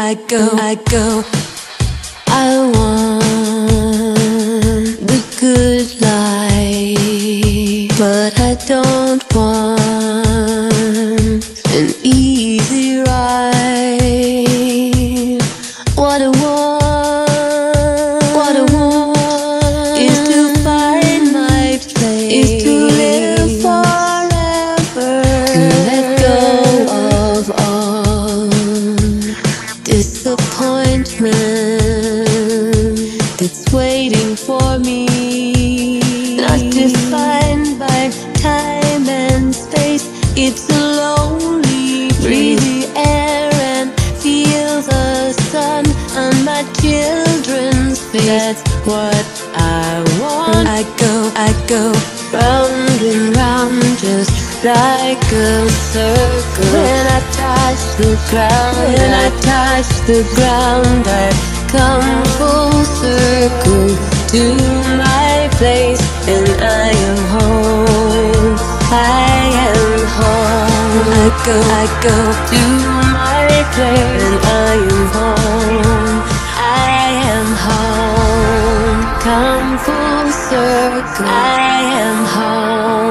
I go. I want the good life, but I don't want an easy ride. What I want is to find my place, is to live forever, to let go of all disappointment that's waiting for me. Not defined by time and space, it's a lonely breathe the air and feel the sun on my children's face. That's what I want. I go round and round, just like a circle. When I touch the ground, I come full circle to my place, and I am home. I go to my place, and I am home. Come full circle. I am home.